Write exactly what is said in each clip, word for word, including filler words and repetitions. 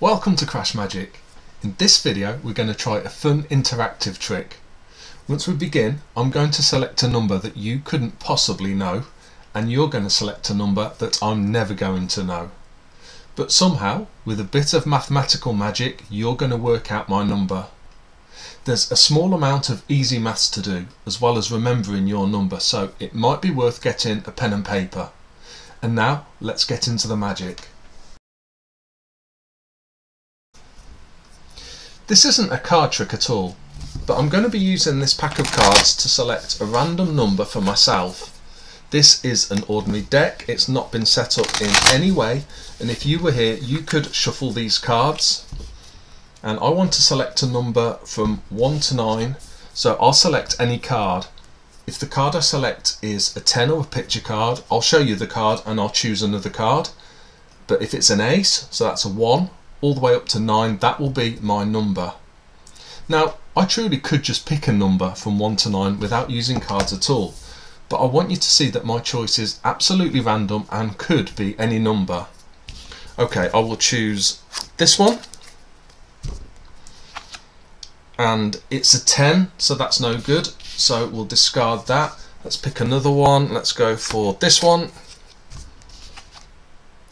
Welcome to Crash Magic. In this video we're going to try a fun interactive trick. Once we begin, I'm going to select a number that you couldn't possibly know, and you're going to select a number that I'm never going to know. But somehow, with a bit of mathematical magic, you're going to work out my number. There's a small amount of easy maths to do, as well as remembering your number, so it might be worth getting a pen and paper. And now, let's get into the magic. This isn't a card trick at all, but I'm going to be using this pack of cards to select a random number for myself. This is an ordinary deck, it's not been set up in any way, and if you were here you could shuffle these cards. And I want to select a number from one to nine, so I'll select any card. If the card I select is a ten or a picture card, I'll show you the card and I'll choose another card. But if it's an ace, so that's a one, all the way up to nine, that will be my number. Now, I truly could just pick a number from one to nine without using cards at all, but I want you to see that my choice is absolutely random and could be any number. Okay, I will choose this one, and it's a ten, so that's no good. So we'll discard that. Let's pick another one. Let's go for this one.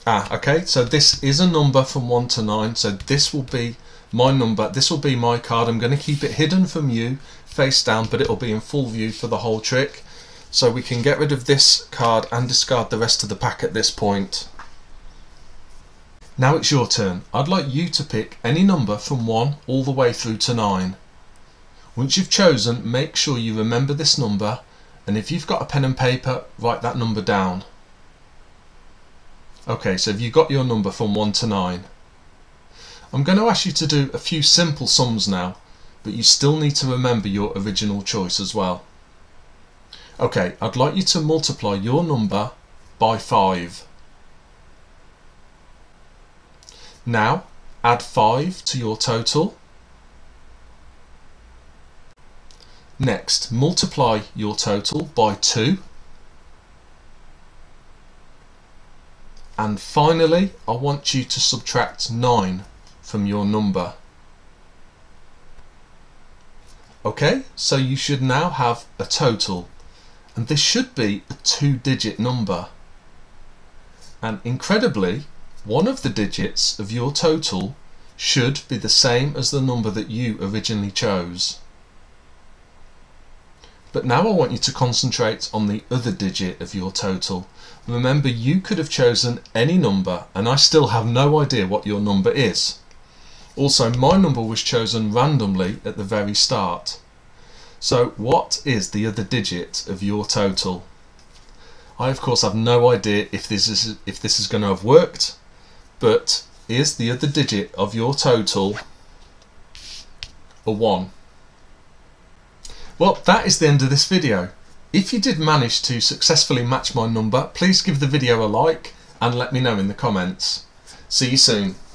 Ah, okay, so this is a number from one to nine, so this will be my number. This will be my card. I'm going to keep it hidden from you, face down, but it'll be in full view for the whole trick. So we can get rid of this card and discard the rest of the pack at this point. Now it's your turn. I'd like you to pick any number from one all the way through to nine. Once you've chosen, make sure you remember this number, and if you've got a pen and paper, write that number down. Okay, so have you got your number from one to nine? I'm going to ask you to do a few simple sums now, but you still need to remember your original choice as well. Okay, I'd like you to multiply your number by five. Now, add five to your total. Next, multiply your total by two. And finally, I want you to subtract nine from your number. Okay, so you should now have a total. And this should be a two-digit number. And incredibly, one of the digits of your total should be the same as the number that you originally chose. But now I want you to concentrate on the other digit of your total. Remember, you could have chosen any number, and I still have no idea what your number is. Also, my number was chosen randomly at the very start. So what is the other digit of your total? I of course have no idea if this is if this is going to have worked, but is the other digit of your total a one? Well, that is the end of this video. If you did manage to successfully match my number, please give the video a like and let me know in the comments. See you soon.